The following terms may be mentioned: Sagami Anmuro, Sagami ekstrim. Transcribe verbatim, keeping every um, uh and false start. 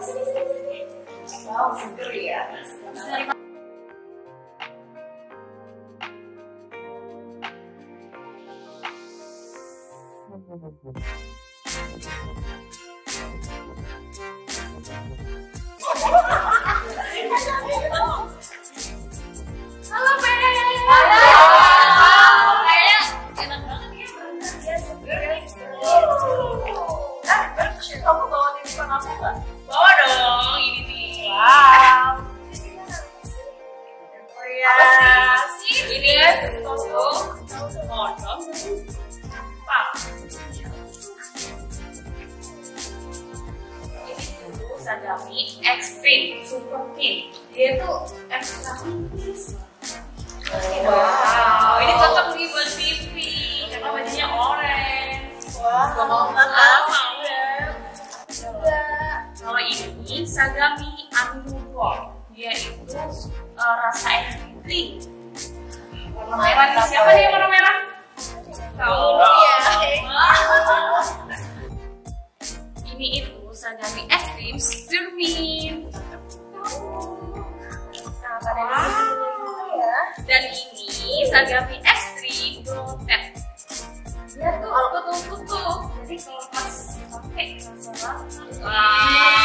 sini sini sini. Wow, seger ya. Halo, Pe. Halo, Pe. Enak banget ya, bener ya, seger ya. Nah, berarti kamu bawa titipan aku nggak? Bawa dong, ini nih. Wow. Ya. Sih, ini ya, untuk modal. Sagami ekstrim, super thin. Dia tuh ekstra tipis. Wow. wow, ini cocok nih buat pipi karena bajunya orange. Wah, wow. mau makan? Mau ya. Kalau ini Sagami Anmuro, dia itu uh, rasa ekstrim. Warna merah. Siapa nih warna merah? Kamu ya. Ini itu Sagami ekstrim stirmin. Nah, pada wow. ya. Dan ini Sagami ekstrim brownet. Dia tuh kutu-kutu. Jadi kalau pas pakai rasa banget.